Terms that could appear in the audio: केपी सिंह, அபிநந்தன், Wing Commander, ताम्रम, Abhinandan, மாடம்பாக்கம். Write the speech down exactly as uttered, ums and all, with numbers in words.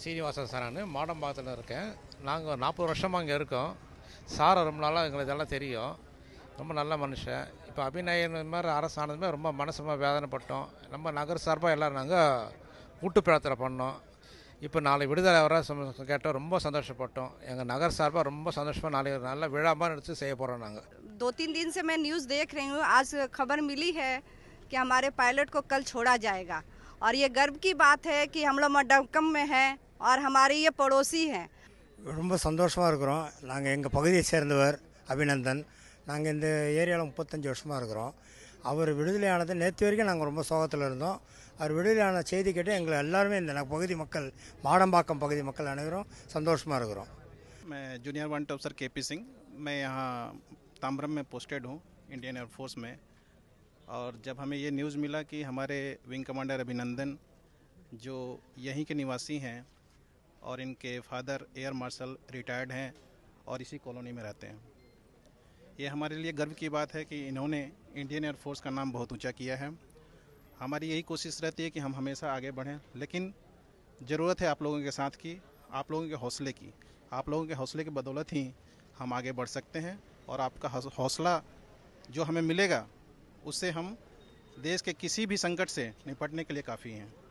Srinivasan sir நான் மாடம்பாக்கத்தில் இருக்கேன். நாங்கள் நாற்பது வருஷமாக அங்கே இருக்கோம். சாரை ரொம்ப நாளாக எங்களுக்கு இதெல்லாம் தெரியும். ரொம்ப நல்ல மனுஷன். இப்போ அபிநயன் மாதிரி அரசானதுமே ரொம்ப மனசுமாக வேதனைப்பட்டோம். நம்ம நகர் சார்பாக எல்லோரும் நாங்கள் கூட்டு பிரார்த்தனை பண்ணோம். இப்போ நாளை விடுதலை வர கேட்டால் ரொம்ப சந்தோஷப்பட்டோம். எங்கள் நகர் சார்பாக ரொம்ப சந்தோஷமாக நாளை நல்ல விழா மாதிரி எடுத்து செய்ய போகிறோம். நாங்கள் दो तीन दिन से मैं न्यूज़ देख रही हूँ. आज खबर मिली है कि हमारे पायलट को कल छोड़ा जाएगा और ये गर्व की बात है कि हम लोग मडकम में हैं और हमारे ये पड़ोसी हैं. ரொம்ப சந்தோஷமா இருக்குறோம். நாங்க எங்க பகுதியை சேர்ந்தவர் அபிநந்தன். நாங்க இந்த ஏரியால முப்பத்தஞ்சு வருஷமா இருக்குறோம். அவர் விடுதலையானது நேத்து வரைக்கும் நாங்க ரொம்ப சோகத்துல இருந்தோம். அவர் விடுதலையான செய்தி கேட்டு எங்க எல்லாரும் இந்த பகுதி மக்கள் மாடம்பாக்கம் பகுதி மக்கள் அனைவரும் சந்தோஷமா இருக்குறோம். मैं जूनियर वन ऑफिसर केपी सिंह मैं यहाँ ताम्रम में पोस्टेड हूँ इंडियन एयरफोर्स में. और जब हमें ये न्यूज़ मिला कि हमारे विंग कमांडर अभिनंदन जो यहीं के निवासी हैं और इनके फादर एयर मार्शल रिटायर्ड हैं और इसी कॉलोनी में रहते हैं, ये हमारे लिए गर्व की बात है कि इन्होंने इंडियन एयरफोर्स का नाम बहुत ऊंचा किया है. हमारी यही कोशिश रहती है कि हम हमेशा आगे बढ़ें, लेकिन ज़रूरत है आप लोगों के साथ की, आप लोगों के हौसले की. आप लोगों के हौसले की बदौलत ही हम आगे बढ़ सकते हैं और आपका हौसला जो हमें मिलेगा उससे हम देश के किसी भी संकट से निपटने के लिए काफ़ी हैं.